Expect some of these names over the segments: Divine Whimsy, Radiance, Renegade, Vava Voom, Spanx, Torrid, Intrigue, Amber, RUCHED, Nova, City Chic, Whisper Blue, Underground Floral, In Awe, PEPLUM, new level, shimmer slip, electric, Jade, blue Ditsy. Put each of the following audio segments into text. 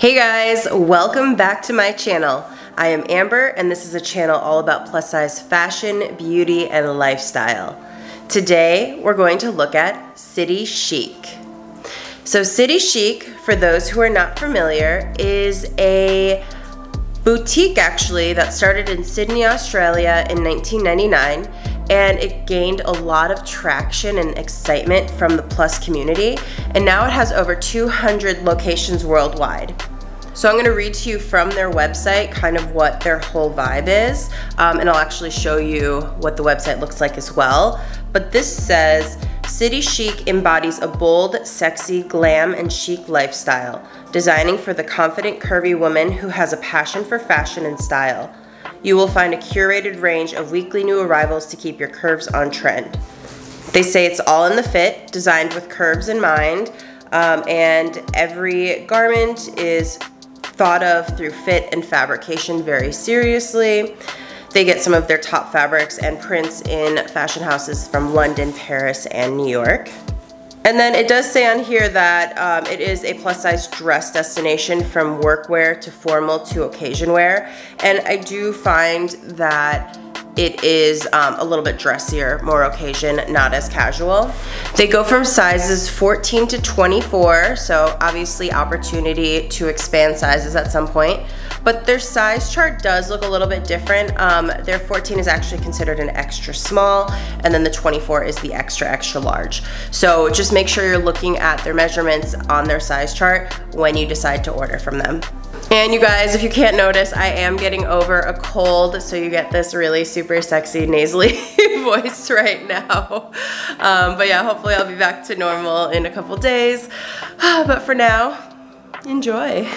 Hey guys, welcome back to my channel. I am Amber and this is a channel all about plus size fashion, beauty, and lifestyle. Today we're going to look at City Chic. So City Chic, for those who are not familiar, is a boutique actually that started in Sydney, Australia in 1999, and it gained a lot of traction and excitement from the plus community, and now it has over 200 locations worldwide. So I'm gonna read to you from their website kind of what their whole vibe is, and I'll actually show you what the website looks like as well. But this says, City Chic embodies a bold, sexy, glam, and chic lifestyle, designing for the confident, curvy woman who has a passion for fashion and style. You will find a curated range of weekly new arrivals to keep your curves on trend. They say it's all in the fit, designed with curves in mind, and every garment is thought of through fit and fabrication very seriously. They get some of their top fabrics and prints in fashion houses from London, Paris, and New York. And then it does say on here that it is a plus-size dress destination from workwear to formal to occasion wear. And I do find that it is a little bit dressier, more occasion, not as casual. They go from sizes 14 to 24, so obviously opportunity to expand sizes at some point. But their size chart does look a little bit different. Their 14 is actually considered an extra small, and then the 24 is the extra, extra large. So just make sure you're looking at their measurements on their size chart when you decide to order from them. And you guys, if you can't notice, I am getting over a cold, so you get this really super sexy nasally voice right now. But yeah, hopefully I'll be back to normal in a couple days. But for now, enjoy.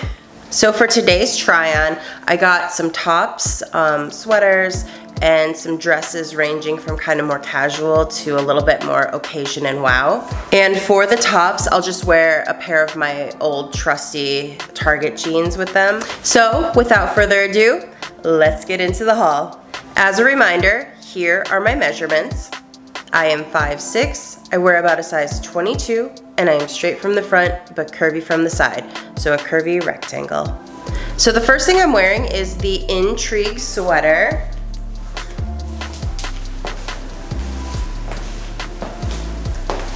So for today's try-on, I got some tops, sweaters, and some dresses ranging from kind of more casual to a little bit more occasion and wow. And for the tops, I'll just wear a pair of my old trusty Target jeans with them. So without further ado, let's get into the haul. As a reminder, here are my measurements. I am 5'6", I wear about a size 22, and I am straight from the front, but curvy from the side, so a curvy rectangle. So the first thing I'm wearing is the Intrigue sweater.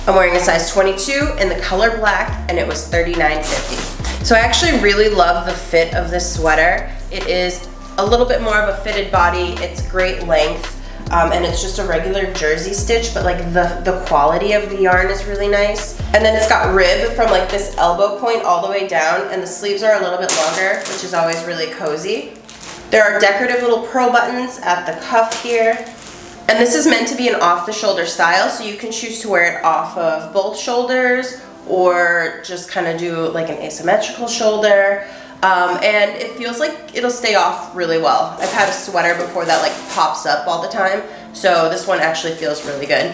I'm wearing a size 22 in the color black, and it was $39.50. So I actually really love the fit of this sweater. It is a little bit more of a fitted body, it's great length, and it's just a regular jersey stitch, but like the quality of the yarn is really nice. And then it's got rib from like this elbow point all the way down, and the sleeves are a little bit longer, which is always really cozy. There are decorative little pearl buttons at the cuff here. And this is meant to be an off-the-shoulder style, so you can choose to wear it off of both shoulders or just kind of do like an asymmetrical shoulder. And it feels like it'll stay off really well. I've had a sweater before that like pops up all the time, so this one actually feels really good.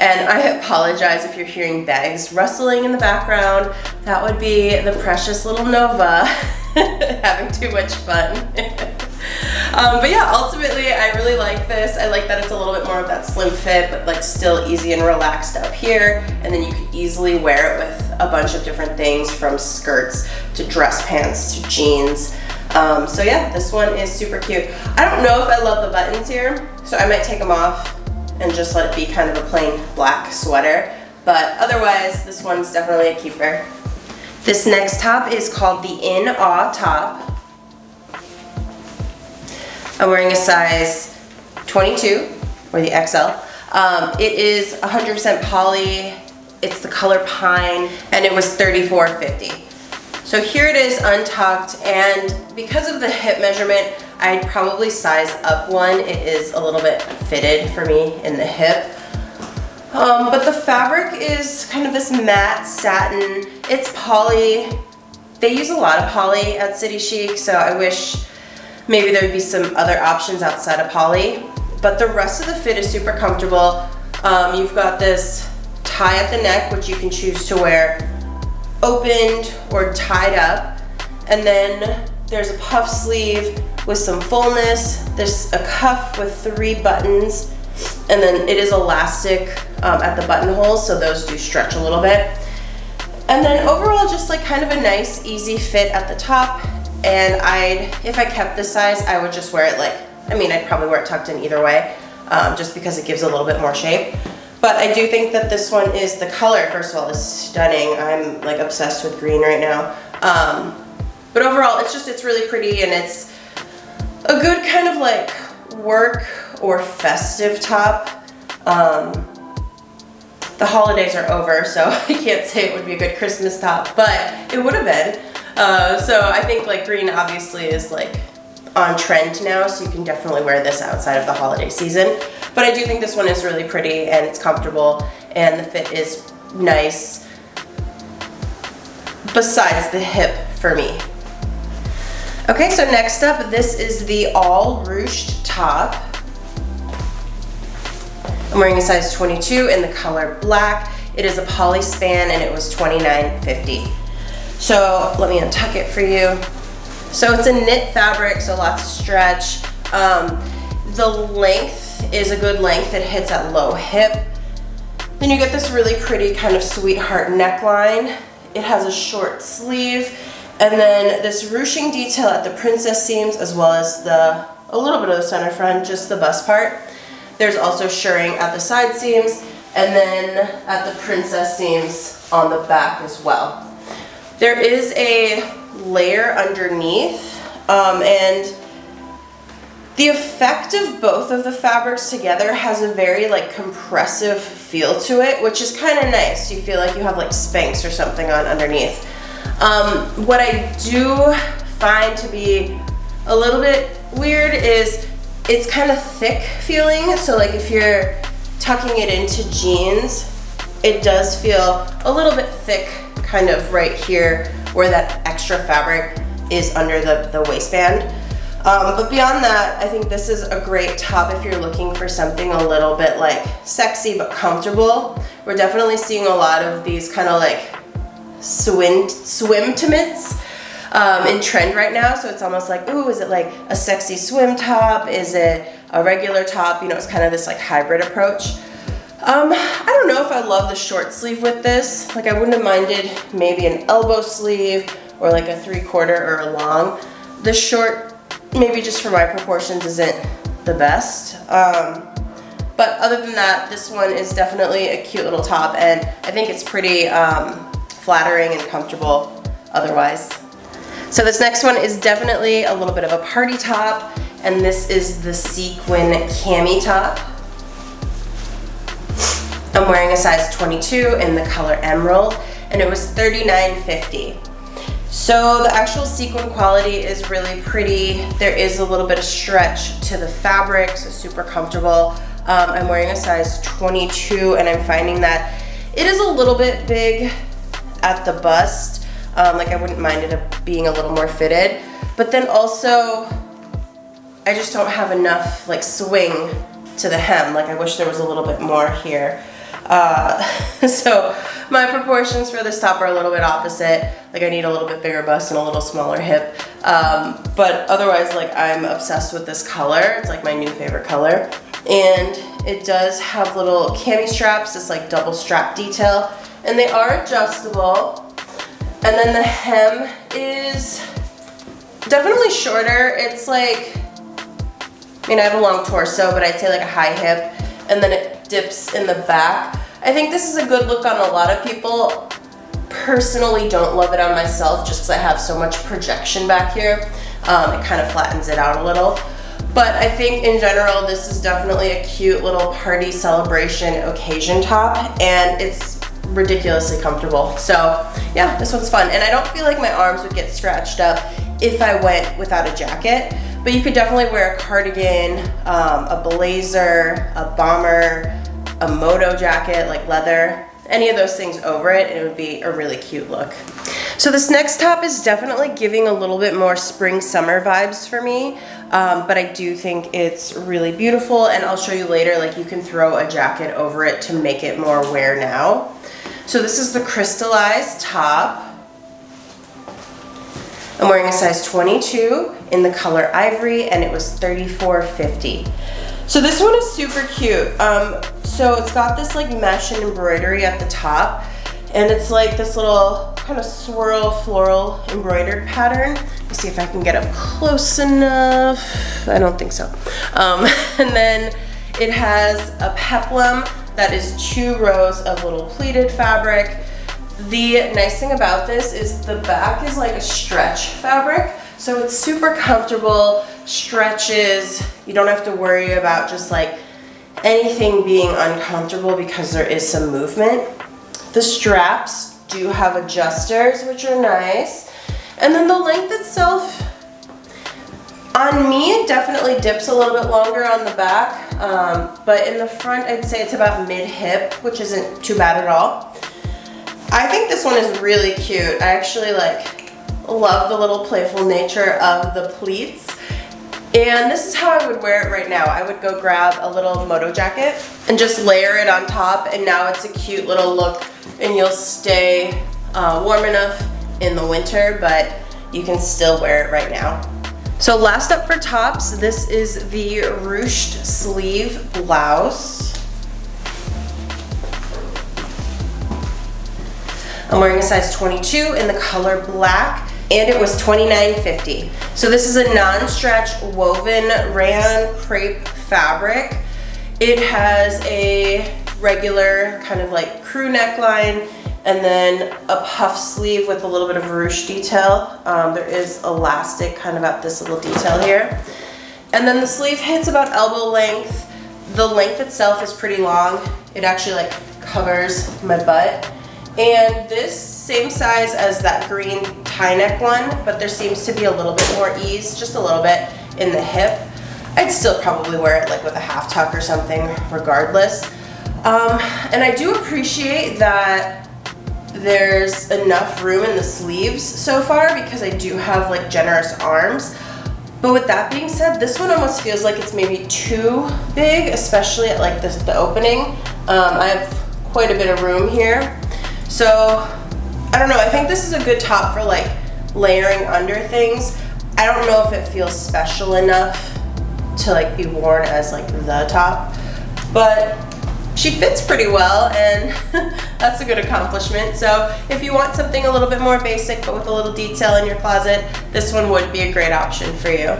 And I apologize if you're hearing bags rustling in the background. That would be the precious little Nova having too much fun. But yeah, ultimately I really like this. I like that it's a little bit more of that slim fit, but like still easy and relaxed up here. And then you can easily wear it with a bunch of different things, from skirts to dress pants to jeans. So yeah, this one is super cute. I don't know if I love the buttons here, so I might take them off and just let it be kind of a plain black sweater. But otherwise, this one's definitely a keeper. This next top is called the In Awe top. I'm wearing a size 22, or the XL. It is 100% poly. It's the color pine, and it was $34.50. So here it is untucked, and because of the hip measurement, I'd probably size up one. It is a little bit fitted for me in the hip. But the fabric is kind of this matte satin. It's poly. They use a lot of poly at City Chic, so I wish maybe there would be some other options outside of poly. But the rest of the fit is super comfortable. You've got this tie at the neck, which you can choose to wear opened or tied up, and then there's a puff sleeve with some fullness. There's a cuff with three buttons, and then it is elastic at the buttonholes, so those do stretch a little bit. And then overall, just like kind of a nice, easy fit at the top. And if I kept this size, I would just wear it like, I mean, I'd probably wear it tucked in either way, just because it gives a little bit more shape. But I do think that this one is the color, first of all, is stunning. I'm like obsessed with green right now. But overall, it's really pretty, and it's a good kind of like work or festive top. The holidays are over, so I can't say it would be a good Christmas top, but it would have been. So I think like green obviously is like on trend now, so you can definitely wear this outside of the holiday season. But I do think this one is really pretty, and it's comfortable, and the fit is nice, besides the hip for me. Okay, so next up, this is the all ruched top. I'm wearing a size 22 in the color black. It is a poly span, and it was $29.50. So let me untuck it for you. So it's a knit fabric, so lots of stretch. The length is a good length. It hits at low hip. Then you get this really pretty kind of sweetheart neckline. It has a short sleeve, and then this ruching detail at the princess seams, as well as a little bit of the center front, just the bust part. There's also shirring at the side seams, and then at the princess seams on the back as well. There is a layer underneath, and the effect of both of the fabrics together has a very like compressive feel to it, which is kind of nice. You feel like you have like Spanx or something on underneath. What I do find to be a little bit weird is it's kind of thick feeling. So like if you're tucking it into jeans, it does feel a little bit thick kind of right here where that extra fabric is under the waistband. But beyond that, I think this is a great top if you're looking for something a little bit like sexy but comfortable. We're definitely seeing a lot of these kind of like swim mitts in trend right now. So it's almost like, ooh, is it like a sexy swim top? Is it a regular top? You know, it's kind of this like hybrid approach. I don't know if I love the short sleeve with this. Like I wouldn't have minded maybe an elbow sleeve or like a 3/4 or a long. The short, maybe just for my proportions, isn't the best. But other than that, this one is definitely a cute little top, and I think it's pretty flattering and comfortable otherwise. So this next one is definitely a little bit of a party top, and this is the sequin cami top. I'm wearing a size 22 in the color emerald, and it was $39.50. So the actual sequin quality is really pretty. There is a little bit of stretch to the fabric, so super comfortable. I'm wearing a size 22, and I'm finding that it is a little bit big at the bust. Like I wouldn't mind it being a little more fitted. But then also, I just don't have enough like swing to the hem. Like I wish there was a little bit more here. So my proportions for this top are a little bit opposite. Like I need a little bit bigger bust and a little smaller hip. But otherwise, like I'm obsessed with this color. It's like my new favorite color. And it does have little cami straps, this like double strap detail, and they are adjustable. And then the hem is definitely shorter. It's like, I mean, I have a long torso, but I'd say like a high hip, and then it dips in the back. I think this is a good look on a lot of people. Personally don't love it on myself just because I have so much projection back here. It kind of flattens it out a little. But I think in general, this is definitely a cute little party celebration occasion top, and it's ridiculously comfortable. So yeah, this one's fun. And I don't feel like my arms would get scratched up if I went without a jacket. But you could definitely wear a cardigan, a blazer, a bomber, a moto jacket, like leather, any of those things over it, and it would be a really cute look. So this next top is definitely giving a little bit more spring summer vibes for me, but I do think it's really beautiful, and I'll show you later, like you can throw a jacket over it to make it more wear now. So this is the crystallized top. I'm wearing a size 22 in the color ivory, and it was $34.50. So this one is super cute. So it's got this like mesh and embroidery at the top. And it's like this little kind of swirl floral embroidered pattern. Let's see if I can get up close enough. I don't think so. And then it has a peplum that is 2 rows of little pleated fabric. The nice thing about this is the back is like a stretch fabric. So it's super comfortable, stretches. You don't have to worry about just like anything being uncomfortable because there is some movement. The straps do have adjusters, which are nice. And then the length itself, on me, it definitely dips a little bit longer on the back. But in the front, I'd say it's about mid-hip, which isn't too bad at all. I think this one is really cute. I actually like love the little playful nature of the pleats. And this is how I would wear it right now. I would go grab a little moto jacket and just layer it on top, and now it's a cute little look, and you'll stay warm enough in the winter, but you can still wear it right now. So last up for tops, this is the ruched sleeve blouse. I'm wearing a size 22 in the color black, and it was $29.50. So this is a non-stretch woven rayon crepe fabric. It has a regular kind of like crew neckline and then a puff sleeve with a little bit of ruche detail. There is elastic kind of at this little detail here. And then the sleeve hits about elbow length. The length itself is pretty long. It actually like covers my butt. And this same size as that green tie neck one, but there seems to be a little bit more ease, just a little bit in the hip. I'd still probably wear it like with a half tuck or something regardless. And I do appreciate that there's enough room in the sleeves so far because I do have like generous arms. But with that being said, this one almost feels like it's maybe too big, especially at like this, the opening. I have quite a bit of room here. So, I don't know, I think this is a good top for like layering under things. I don't know if it feels special enough to like be worn as like the top, but she fits pretty well, and that's a good accomplishment. So if you want something a little bit more basic but with a little detail in your closet, this one would be a great option for you.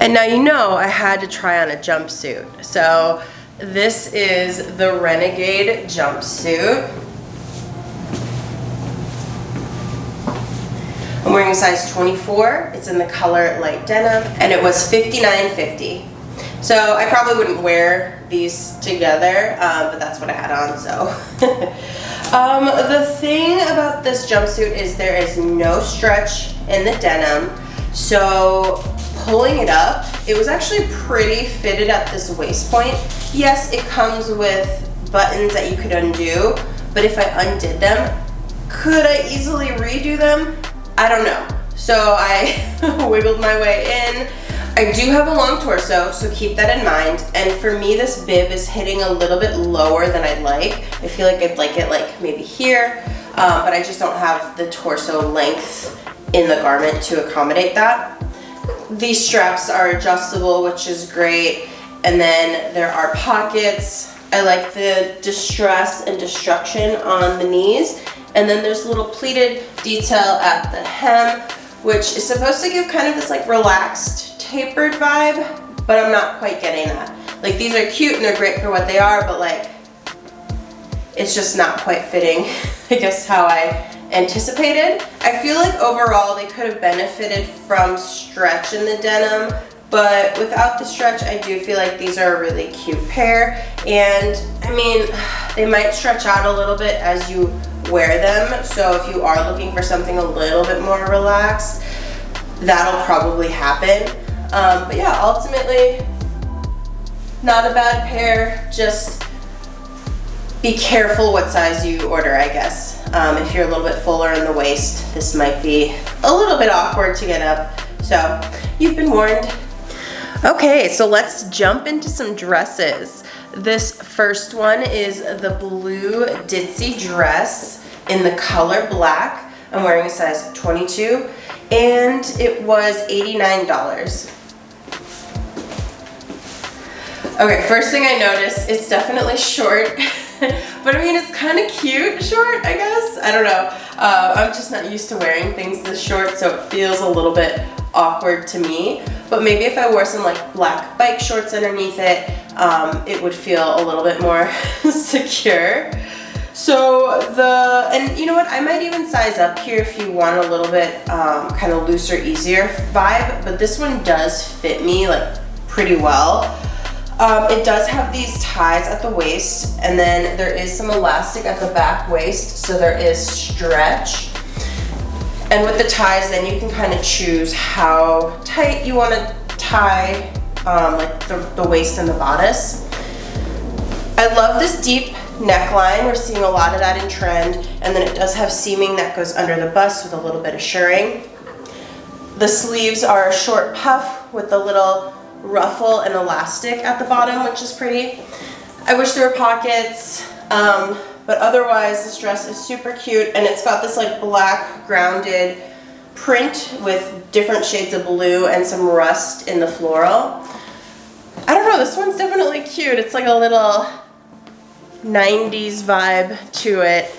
And now you know I had to try on a jumpsuit. So this is the Renegade jumpsuit. I'm wearing a size 24, it's in the color light denim, and it was $59.50. So I probably wouldn't wear these together, but that's what I had on, so. The thing about this jumpsuit is there is no stretch in the denim, so pulling it up, it was actually pretty fitted at this waist point. Yes, it comes with buttons that you could undo, but if I undid them, could I easily redo them? I don't know. So I wiggled my way in. I do have a long torso, so keep that in mind. And for me, this bib is hitting a little bit lower than I'd like. I feel like I'd like it like maybe here, but I just don't have the torso length in the garment to accommodate that. These straps are adjustable, which is great. And then there are pockets. I like the distress and destruction on the knees. And then there's a little pleated detail at the hem, which is supposed to give kind of this like relaxed, tapered vibe, but I'm not quite getting that. Like, these are cute and they're great for what they are, but like, it's just not quite fitting, I guess, how I anticipated. I feel like overall they could have benefited from stretch in the denim, but without the stretch, I do feel like these are a really cute pair. And I mean, they might stretch out a little bit as you wear them, so if you are looking for something a little bit more relaxed, that'll probably happen. But yeah, ultimately, not a bad pair. Just be careful what size you order, I guess. If you're a little bit fuller in the waist, this might be a little bit awkward to get up. So you've been warned. Okay, so let's jump into some dresses. This first one is the blue Ditsy dress in the color black. I'm wearing a size 22, and it was $89. Okay, first thing I noticed, it's definitely short. But I mean, it's kind of cute short, I guess. I don't know. I'm just not used to wearing things this short, so it feels a little bit awkward to me. But maybe if I wore some like black bike shorts underneath it, it would feel a little bit more secure. So and you know what, I might even size up here if you want a little bit kind of looser, easier vibe, but this one does fit me like pretty well. It does have these ties at the waist, and then there is some elastic at the back waist, so there is stretch. And with the ties, then you can kind of choose how tight you want to tie like the waist and the bodice. I love this deep neckline. We're seeing a lot of that in trend, and then it does have seaming that goes under the bust with a little bit of shirring. The sleeves are a short puff with a little ruffle and elastic at the bottom, which is pretty. I wish there were pockets, but otherwise this dress is super cute, and it's got this like black grounded print with different shades of blue and some rust in the floral. I don't know, this one's definitely cute. It's like a little 90s vibe to it.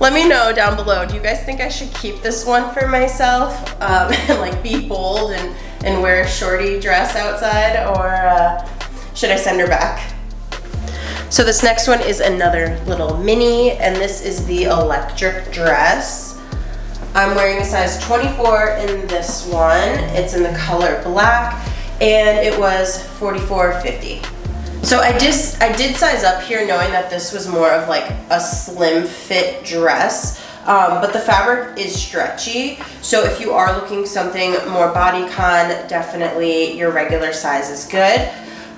Let me know down below, do you guys think I should keep this one for myself and like be bold and wear a shorty dress outside, or should I send her back? So this next one is another little mini, and this is the electric dress. I'm wearing a size 24 in this one. It's in the color black, and it was $44.50. So I did size up here knowing that this was more of like a slim fit dress, but the fabric is stretchy. So if you are looking something more bodycon, definitely your regular size is good.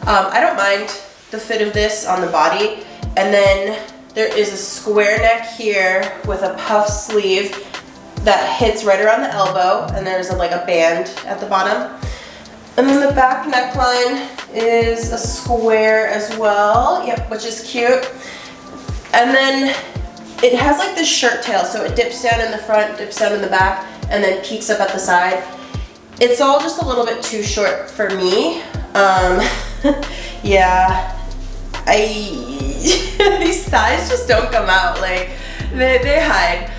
I don't mind the fit of this on the body. And then there is a square neck here with a puff sleeve that hits right around the elbow, and there's like a band at the bottom. And then the back neckline is a square as well, yep, which is cute. And then it has like this shirt tail, so it dips down in the front, dips down in the back, and then peaks up at the side. It's all just a little bit too short for me. Yeah, these thighs just don't come out, like they hide.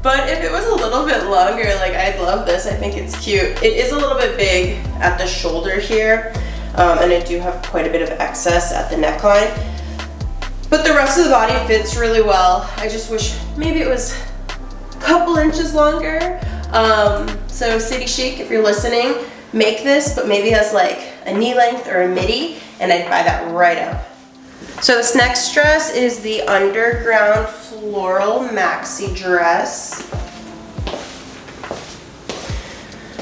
But if it was a little bit longer, like I'd love this. I think it's cute. It is a little bit big at the shoulder here, and I do have quite a bit of excess at the neckline. But the rest of the body fits really well. I just wish maybe it was a couple inches longer. So City Chic, if you're listening, make this, but maybe as like a knee length or a midi, and I'd buy that right up. So this next dress is the Underground Floral maxi dress.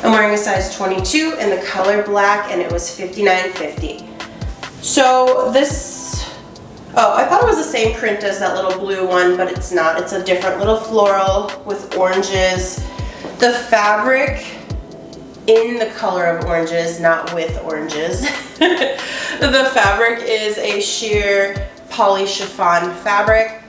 I'm wearing a size 22 in the color black, and it was $59.50. So this, oh, I thought it was the same print as that little blue one, but it's not. It's a different little floral with oranges. The fabric in the color of oranges, not with oranges. The fabric is a sheer poly chiffon fabric.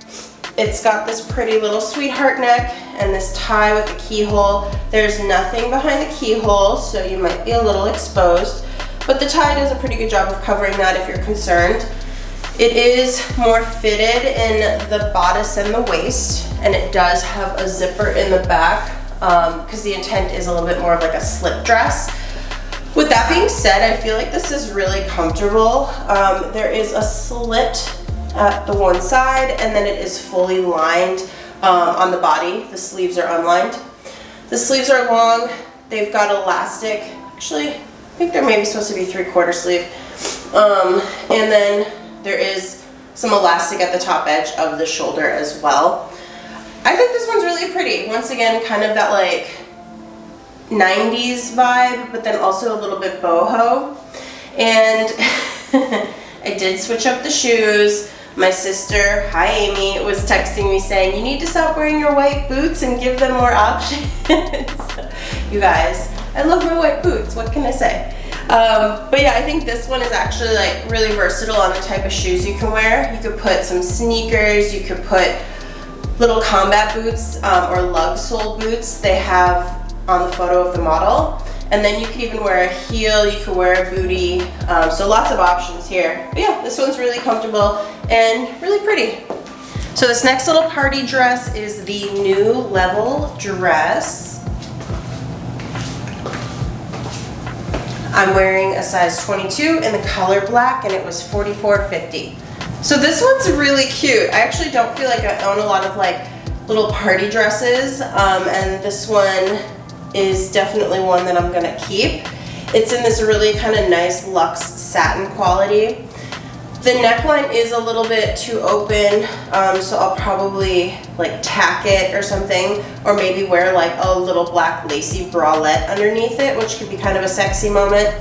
It's got this pretty little sweetheart neck and this tie with the keyhole. There's nothing behind the keyhole, so you might be a little exposed, but the tie does a pretty good job of covering that if you're concerned. It is more fitted in the bodice and the waist, and it does have a zipper in the back because the intent is a little bit more of like a slip dress. With that being said, I feel like this is really comfortable. There is a slit at the one side, and then it is fully lined on the body. The sleeves are unlined. The sleeves are long. They've got elastic. Actually, I think they're maybe supposed to be 3/4 sleeve. And then there is some elastic at the top edge of the shoulder as well. I think this one's really pretty. Once again, kind of that like 90s vibe, but then also a little bit boho. And I did switch up the shoes. My sister, hi Amy, was texting me saying, you need to stop wearing your white boots and give them more options. You guys, I love my white boots, what can I say? But yeah, I think this one is actually like really versatile on the type of shoes you can wear. You could put some sneakers, you could put little combat boots or lug sole boots they have on the photo of the model. And then you can even wear a heel, you can wear a bootie. So lots of options here. But yeah, this one's really comfortable and really pretty. So this next little party dress is the New Level dress. I'm wearing a size 22 in the color black, and it was $44.50. So this one's really cute. I actually don't feel like I own a lot of like little party dresses, and this one is definitely one that I'm gonna keep. It's in this really kind of nice luxe satin quality. The neckline is a little bit too open, so I'll probably like tack it or something, or maybe wear like a little black lacy bralette underneath it, which could be kind of a sexy moment.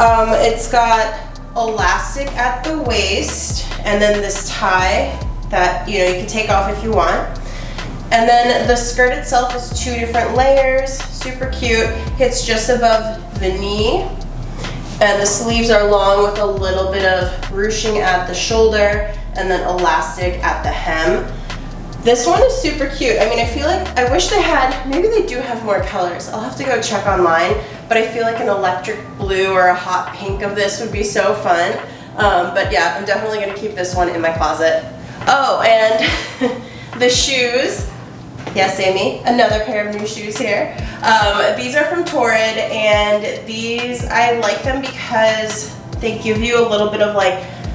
It's got elastic at the waist, and then this tie that, you know, you can take off if you want. And then the skirt itself is two different layers, super cute. It's just above the knee, and the sleeves are long with a little bit of ruching at the shoulder, and then elastic at the hem. This one is super cute. I mean, I feel like, I wish they had, maybe they do have more colors. I'll have to go check online, but I feel like an electric blue or a hot pink of this would be so fun. But yeah, I'm definitely gonna keep this one in my closet. Oh, and the shoes. Yes, Amy, another pair of new shoes here. These are from Torrid, and these, I like them because they give you a little bit of like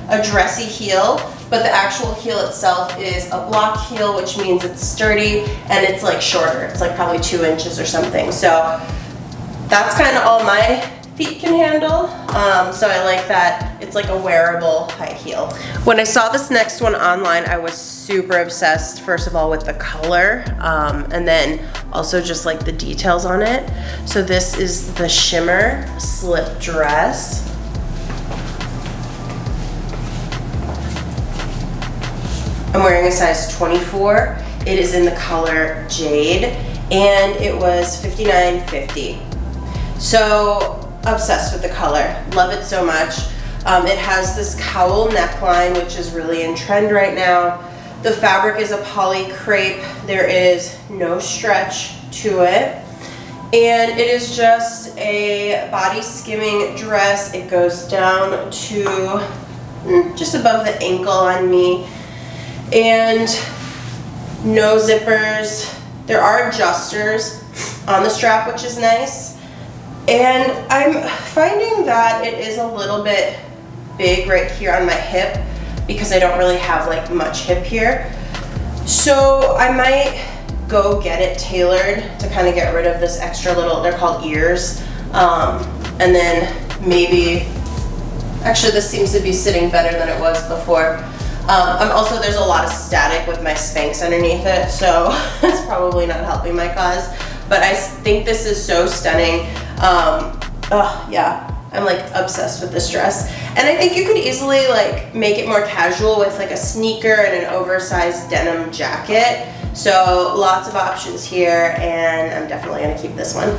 a dressy heel, but the actual heel itself is a block heel, which means it's sturdy and it's like shorter. It's like probably 2 inches or something. So that's kind of all my feet can handle. So I like that it's like a wearable high heel. When I saw this next one online, I was super obsessed, first of all, with the color, and then also just like the details on it. So this is the Shimmer Slip dress. I'm wearing a size 24. It is in the color Jade, and it was $59.50. So obsessed with the color, love it so much. It has this cowl neckline, which is really in trend right now. The fabric is a poly crepe. There is no stretch to it. And it is just a body skimming dress. It goes down to just above the ankle on me. And no zippers. There are adjusters on the strap, which is nice. And I'm finding that it is a little bit big right here on my hip, because I don't really have like much hip here. So I might go get it tailored to kind of get rid of this extra little, they're called ears. And then maybe, actually this seems to be sitting better than it was before. I'm also, there's a lot of static with my Spanx underneath it, so it's probably not helping my cause. But I think this is so stunning. Oh yeah, I'm like obsessed with this dress. And I think you could easily like make it more casual with like a sneaker and an oversized denim jacket. So lots of options here, and I'm definitely gonna keep this one.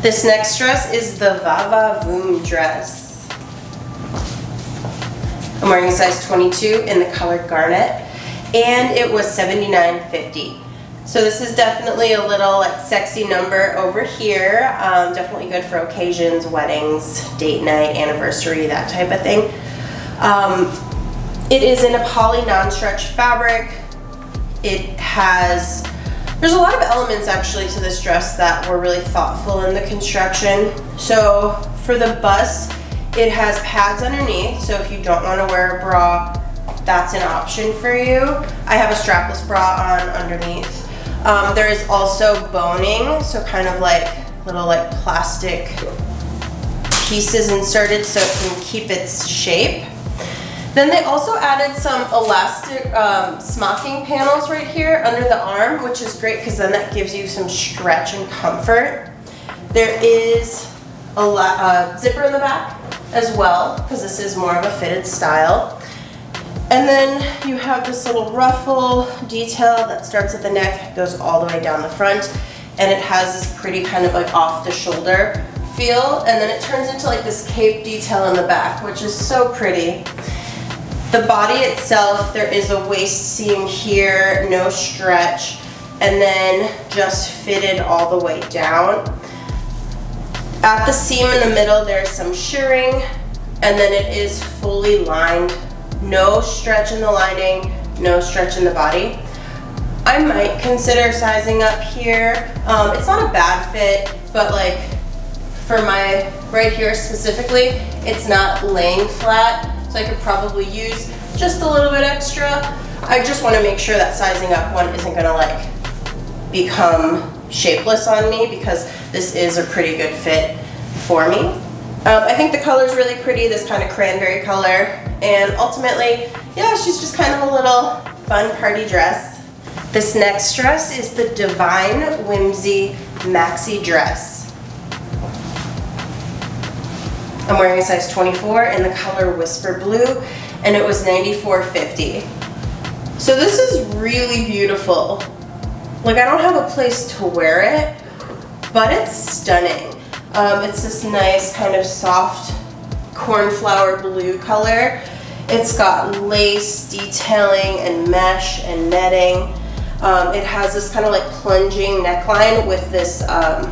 This next dress is the Vava Voom dress. I'm wearing a size 22 in the color Garnet, and it was $79.50. So this is definitely a little like sexy number over here. Definitely good for occasions, weddings, date night, anniversary, that type of thing. It is in a poly non-stretch fabric. It has, there's a lot of elements actually to this dress that were really thoughtful in the construction. So for the bust, it has pads underneath. So if you don't want to wear a bra, that's an option for you. I have a strapless bra on underneath. There is also boning, so kind of like little like plastic pieces inserted so it can keep its shape. Then they also added some elastic smocking panels right here under the arm, which is great because then that gives you some stretch and comfort. There is a zipper in the back as well, because this is more of a fitted style. And then you have this little ruffle detail that starts at the neck, goes all the way down the front, and it has this pretty kind of like off the shoulder feel, and then it turns into like this cape detail in the back, which is so pretty. The body itself, there is a waist seam here, no stretch, and then just fitted all the way down. At the seam in the middle, there's some shirring, and then it is fully lined. No stretch in the lining, no stretch in the body. I might consider sizing up here. It's not a bad fit, but like for my right here specifically, it's not laying flat, so I could probably use just a little bit extra. I just want to make sure that sizing up one isn't gonna like become shapeless on me, because this is a pretty good fit for me. I think the color is really pretty, this kind of cranberry color, and ultimately, yeah, she's just kind of a little fun party dress. This next dress is the Divine Whimsy maxi dress. I'm wearing a size 24 in the color Whisper Blue, and it was $94.50. So this is really beautiful. Like, I don't have a place to wear it, but it's stunning. It's this nice kind of soft cornflower blue color. It's got lace detailing and mesh and netting. It has this kind of like plunging neckline with this, I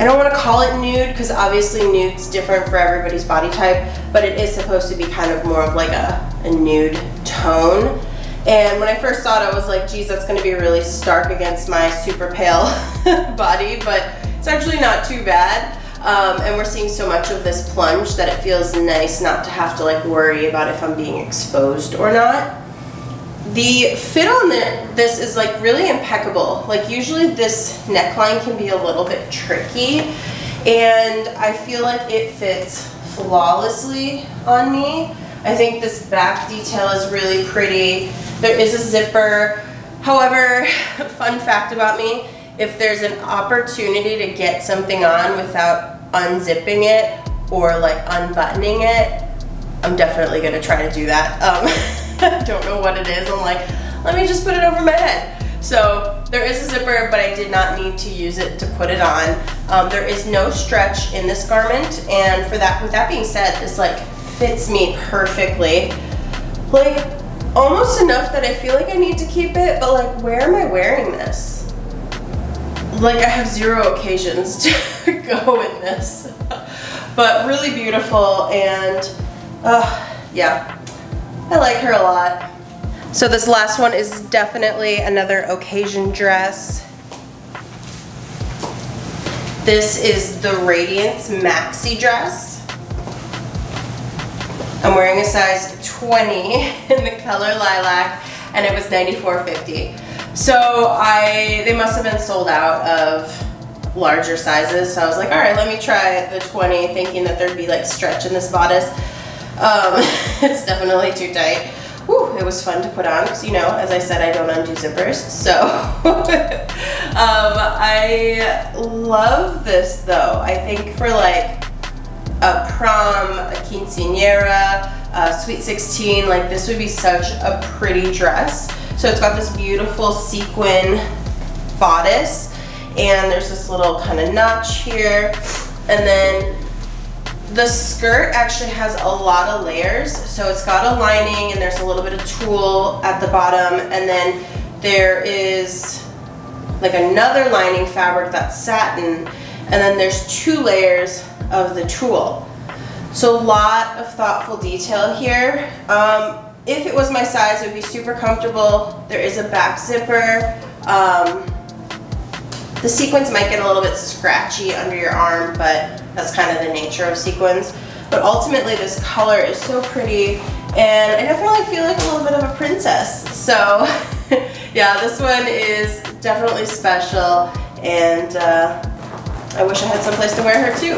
don't want to call it nude, because obviously nude's different for everybody's body type, but it is supposed to be kind of more of like a nude tone. And when I first saw it, I was like, geez, that's gonna be really stark against my super pale body, but it's actually not too bad. And we're seeing so much of this plunge that it feels nice not to have to like worry about if I'm being exposed or not. The fit on this is like really impeccable. Like, usually this neckline can be a little bit tricky, and I feel like it fits flawlessly on me. I think this back detail is really pretty. There is a zipper. However, fun fact about me, if there's an opportunity to get something on without unzipping it or like unbuttoning it, I'm definitely gonna try to do that. I don't know what it is. I'm like, let me just put it over my head. So there is a zipper, but I did not need to use it to put it on. There is no stretch in this garment, and for that, with that being said, it's like, fits me perfectly, like almost enough that I feel like I need to keep it, but like, where am I wearing this? Like, I have zero occasions to go in this, but really beautiful, and yeah, I like her a lot. So this last one is definitely another occasion dress. This is the Radiance maxi dress. I'm wearing a size 20 in the color lilac, and it was $94.50. So they must have been sold out of larger sizes, so I was like, all right, let me try the 20, thinking that there'd be like stretch in this bodice. It's definitely too tight. Whew, it was fun to put on, because, you know, as I said, I don't undo zippers, so. I love this though. I think for like a prom, a quinceañera, a sweet 16, like this would be such a pretty dress. So it's got this beautiful sequin bodice, and there's this little kind of notch here, and then the skirt actually has a lot of layers. So it's got a lining, and there's a little bit of tulle at the bottom, and then there is like another lining fabric that's satin, and then there's two layers of the tulle. So a lot of thoughtful detail here. If it was my size, it would be super comfortable. There is a back zipper. The sequins might get a little bit scratchy under your arm, but that's kind of the nature of sequins. But ultimately, this color is so pretty, and I definitely feel like a little bit of a princess. So yeah, this one is definitely special, and I wish I had someplace to wear her too.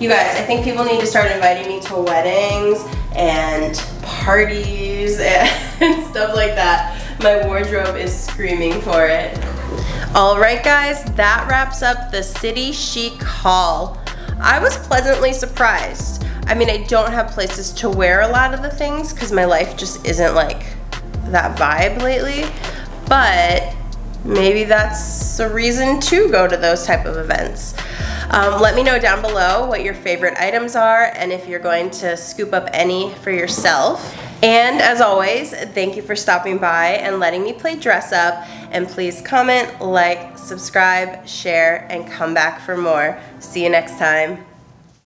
You guys, I think people need to start inviting me to weddings and parties and stuff like that. My wardrobe is screaming for it. All right, guys, that wraps up the City Chic haul. I was pleasantly surprised. I mean, I don't have places to wear a lot of the things, because my life just isn't like that vibe lately, but maybe that's a reason to go to those type of events. Let me know down below what your favorite items are, and if you're going to scoop up any for yourself. And as always, thank you for stopping by and letting me play dress up. And please comment, like, subscribe, share, and come back for more. See you next time.